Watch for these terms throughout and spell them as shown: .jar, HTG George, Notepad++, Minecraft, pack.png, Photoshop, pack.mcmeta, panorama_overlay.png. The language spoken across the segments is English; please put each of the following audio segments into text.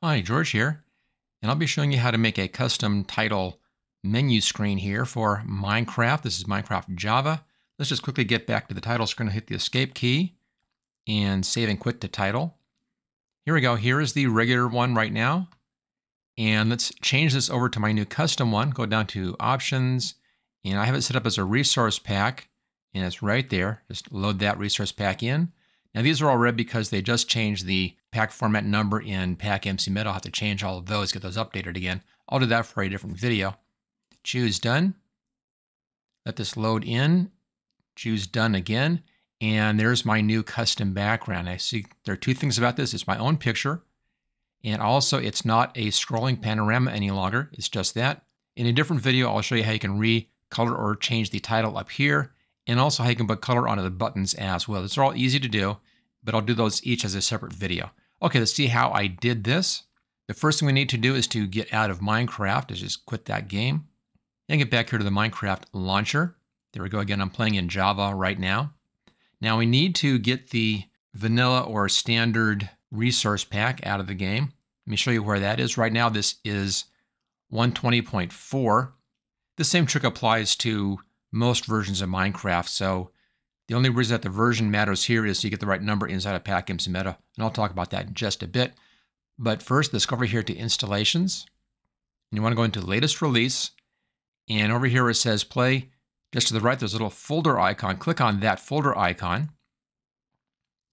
Hi, George here, and I'll be showing you how to make a custom title menu screen here for Minecraft. This is Minecraft Java. Let's just quickly get back to the title screen. Hit the escape key and save and quit to title. Here we go. Here is the regular one right now. And let's change this over to my new custom one. Go down to options, and I have it set up as a resource pack, and it's right there. Just load that resource pack in. Now these are all red because they just changed the pack format number in pack.mcmeta. I'll have to change all of those, get those updated again. I'll do that for a different video. Choose done. Let this load in. Choose done again. And there's my new custom background. I see there are two things about this. It's my own picture. And also it's not a scrolling panorama any longer. It's just that. In a different video, I'll show you how you can recolor or change the title up here. And also how you can put color onto the buttons as well. These are all easy to do, but I'll do those each as a separate video. Okay, let's see how I did this. The first thing we need to do is to get out of Minecraft, is just quit that game. And get back here to the Minecraft launcher. There we go again, I'm playing in Java right now. Now we need to get the vanilla or standard resource pack out of the game. Let me show you where that is. Right now this is 120.4. The same trick applies to most versions of Minecraft. So the only reason that the version matters here is so you get the right number inside of pack.mcmeta, and I'll talk about that in just a bit. But first, let's go over here to installations. And you want to go into latest release, and over here it says play. Just to the right, there's a little folder icon. Click on that folder icon.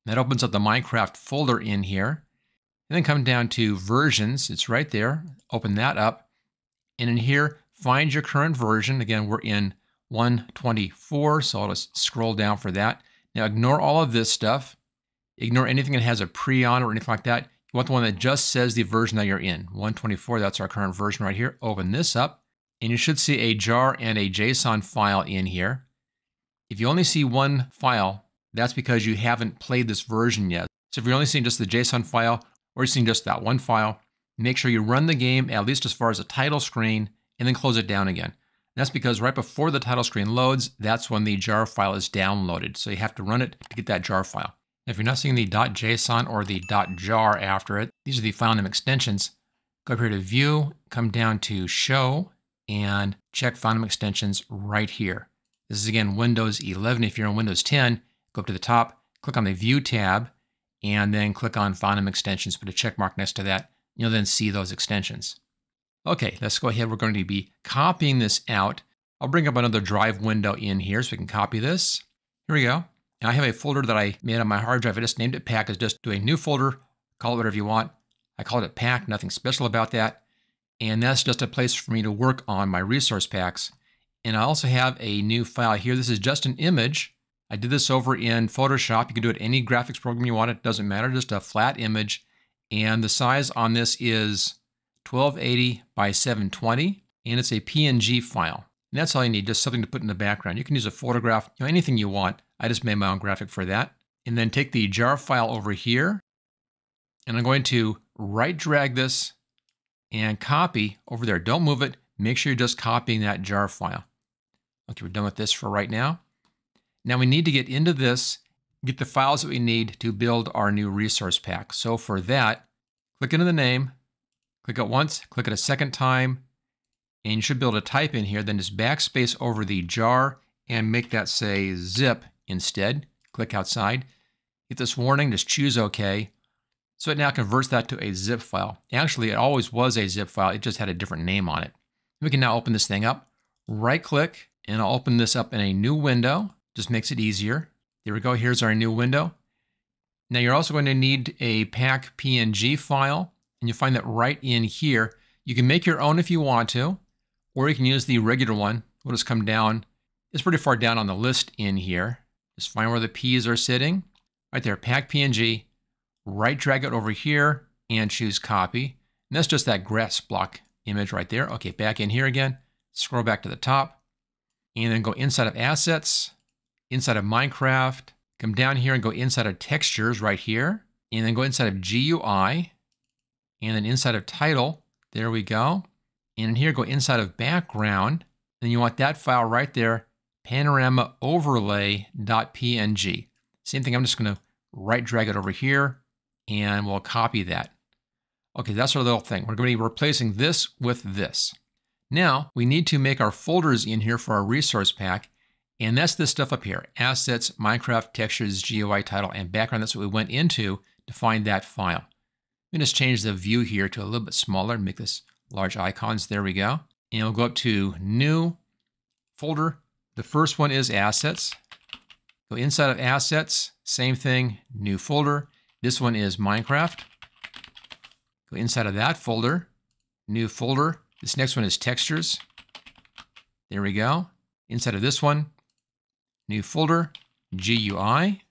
That opens up the Minecraft folder in here. And then come down to versions. It's right there. Open that up. And in here, find your current version. Again, we're in 124, so I'll just scroll down for that. Now ignore all of this stuff. Ignore anything that has a pre on or anything like that. You want the one that just says the version that you're in. 124, that's our current version right here. Open this up, and you should see a jar and a JSON file in here. If you only see one file, that's because you haven't played this version yet. So if you're only seeing just the JSON file, or you're seeing just that one file, make sure you run the game, at least as far as the title screen, and then close it down again. That's because right before the title screen loads, that's when the jar file is downloaded. So you have to run it to get that jar file. If you're not seeing the .json or the .jar after it, these are the file name extensions. Go up here to View, come down to Show, and check file name extensions right here. This is again Windows 11. If you're on Windows 10, go up to the top, click on the View tab, and then click on file name extensions. Put a check mark next to that. You'll then see those extensions. Okay, let's go ahead. We're going to be copying this out. I'll bring up another drive window in here so we can copy this. Here we go. Now I have a folder that I made on my hard drive. I just named it Pack. It's just do a new folder. Call it whatever you want. I called it Pack. Nothing special about that. And that's just a place for me to work on my resource packs. And I also have a new file here. This is just an image. I did this over in Photoshop. You can do it any graphics program you want. It doesn't matter. Just a flat image. And the size on this is 1280 by 720, and it's a PNG file. And that's all you need, just something to put in the background. You can use a photograph, you know, anything you want. I just made my own graphic for that. And then take the jar file over here, and I'm going to right drag this and copy over there. Don't move it. Make sure you're just copying that jar file. Okay, we're done with this for right now. Now we need to get into this, get the files that we need to build our new resource pack. So for that, click into the name, click it once, click it a second time, and you should be able to type in here, then just backspace over the jar and make that say zip instead. Click outside. Get this warning, just choose OK. So it now converts that to a zip file. Actually, it always was a zip file. It just had a different name on it. We can now open this thing up. Right click, and I'll open this up in a new window. Just makes it easier. There we go. Here's our new window. Now you're also going to need a pack.png file. And you'll find that right in here. You can make your own if you want to, or you can use the regular one. We'll just come down. It's pretty far down on the list in here. Just find where the P's are sitting. Right there, pack.png. Right drag it over here and choose copy. And that's just that grass block image right there. Okay, back in here again. Scroll back to the top. And then go inside of assets, inside of Minecraft. Come down here and go inside of textures right here. And then go inside of GUI. And then inside of title, there we go. And in here, go inside of background. And you want that file right there, panorama overlay.png. Same thing, I'm just going to right drag it over here and we'll copy that. Okay, that's our little thing. We're going to be replacing this with this. Now we need to make our folders in here for our resource pack. And that's this stuff up here, assets, Minecraft, textures, GUI, title, and background. That's what we went into to find that file. I'm going to change the view here to a little bit smaller, make this large icons. There we go. And we'll go up to new folder. The first one is assets. Go inside of assets, same thing, new folder. This one is Minecraft. Go inside of that folder, new folder. This next one is textures. There we go. Inside of this one, new folder, GUI.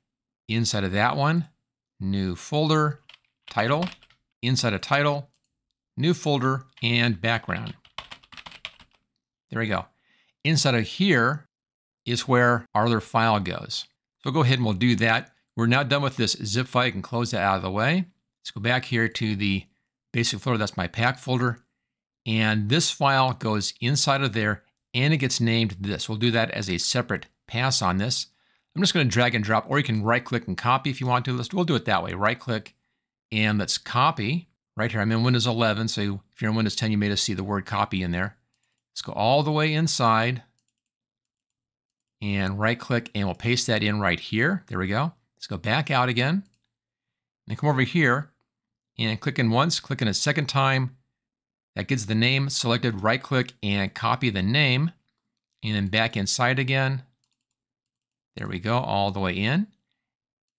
Inside of that one, new folder, title. Inside of title, new folder, and background. There we go. Inside of here is where our other file goes. So go ahead and we'll do that. We're now done with this zip file. You can close that out of the way. Let's go back here to the basic folder. That's my pack folder. And this file goes inside of there and it gets named this. We'll do that as a separate pass on this. I'm just going to drag and drop, or you can right click and copy if you want to. We'll do it that way. Right click and let's copy. Right here, I'm in Windows 11. So if you're in Windows 10, you may just see the word copy in there. Let's go all the way inside and right click and we'll paste that in right here. There we go. Let's go back out again and come over here and click in once, click in a second time. That gets the name selected, right click and copy the name and then back inside again. There we go, all the way in.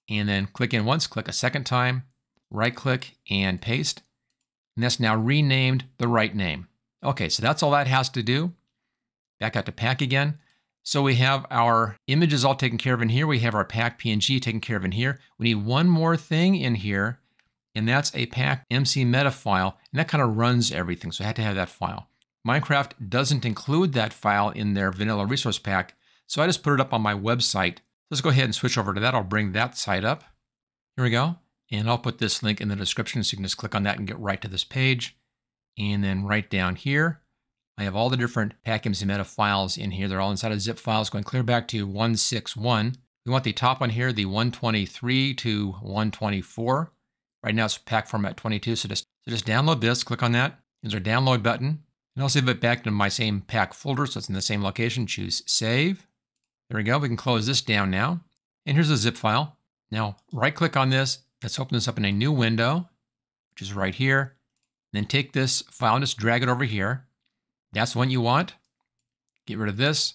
And then click in once, click a second time, right click and paste. And that's now renamed the right name. Okay, so that's all that has to do. Back out to pack again. So we have our images all taken care of in here. We have our pack.png taken care of in here. We need one more thing in here, and that's a pack.mcmeta file, and that kind of runs everything, so I had to have that file. Minecraft doesn't include that file in their vanilla resource pack, so I just put it up on my website. Let's go ahead and switch over to that. I'll bring that site up. Here we go, and I'll put this link in the description so you can just click on that and get right to this page. And then right down here, I have all the different pack.mcmeta files in here. They're all inside of zip files going clear back to 161. We want the top one here, the 123 to 124. Right now it's pack format 22. So just download this, click on that. There's our download button. And I'll save it back to my same pack folder. So it's in the same location. Choose save. There we go. We can close this down now. And here's the zip file. Now right click on this. Let's open this up in a new window, which is right here. Then take this file and just drag it over here. That's the one you want. Get rid of this.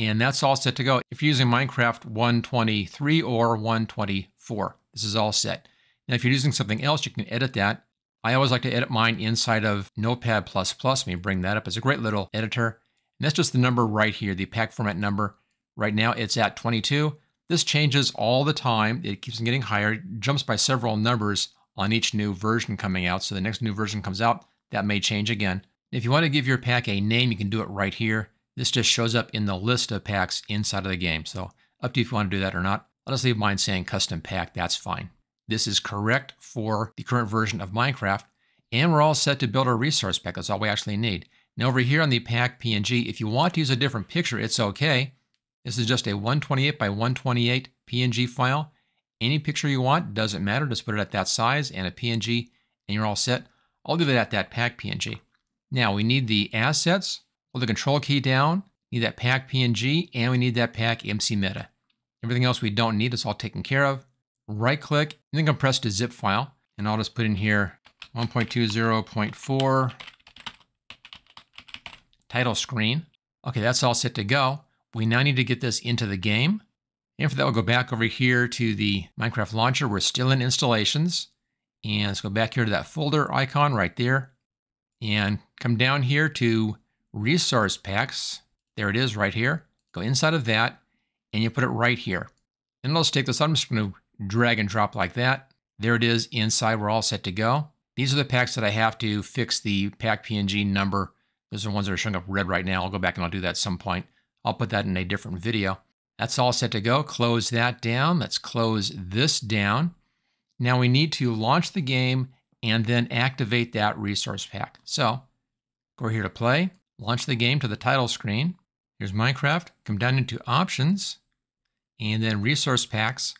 And that's all set to go. If you're using Minecraft 123 or 124, this is all set. Now, if you're using something else, you can edit that. I always like to edit mine inside of Notepad++. Let me bring that up. It's a great little editor. And that's just the number right here, the pack format number. Right now, it's at 22. This changes all the time. It keeps on getting higher. It jumps by several numbers on each new version coming out. So the next new version comes out, that may change again. If you want to give your pack a name, you can do it right here. This just shows up in the list of packs inside of the game. So up to you if you want to do that or not. I'll just leave mine saying custom pack, that's fine. This is correct for the current version of Minecraft. And we're all set to build our resource pack. That's all we actually need. Now over here on the pack PNG, if you want to use a different picture, it's okay. This is just a 128 by 128 PNG file. Any picture you want, doesn't matter. Just put it at that size and a PNG and you're all set. I'll do that at that pack PNG. Now we need the assets, hold the control key down, need that pack PNG, and we need that pack mcmeta. Everything else we don't need, it's all taken care of. Right click and then compress to zip file. And I'll just put in here 1.20.4 title screen. Okay, that's all set to go. We now need to get this into the game. And for that, we'll go back over here to the Minecraft launcher. We're still in installations. And let's go back here to that folder icon right there. And come down here to resource packs. There it is right here. Go inside of that and you put it right here. And let's take this out. I'm just going to drag and drop like that. There it is inside. We're all set to go. These are the packs that I have to fix the pack PNG number. Those are the ones that are showing up red right now. I'll go back and I'll do that at some point. I'll put that in a different video. That's all set to go. Close that down. Let's close this down. Now we need to launch the game and then activate that resource pack. So go here to play, launch the game to the title screen. Here's Minecraft. Come down into options and then resource packs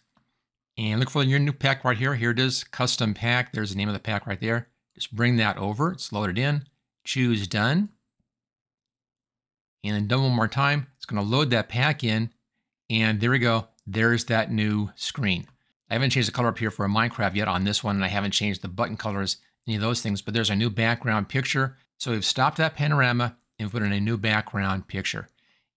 and look for your new pack right here. Here it is, custom pack. There's the name of the pack right there. Just bring that over, it's loaded in, choose done. And then done one more time. It's going to load that pack in. And there we go. There's that new screen. I haven't changed the color up here for Minecraft yet on this one. And I haven't changed the button colors, any of those things, but there's a new background picture. So we've stopped that panorama and put in a new background picture.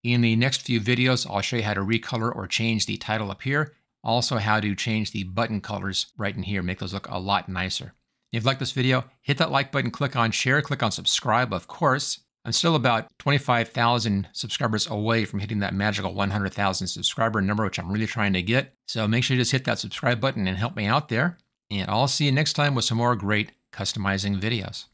In the next few videos, I'll show you how to recolor or change the title up here. Also how to change the button colors right in here, make those look a lot nicer. If you like this video, hit that like button, click on share, click on subscribe, of course. I'm still about 25,000 subscribers away from hitting that magical 100,000 subscriber number, which I'm really trying to get. So make sure you just hit that subscribe button and help me out there. And I'll see you next time with some more great customizing videos.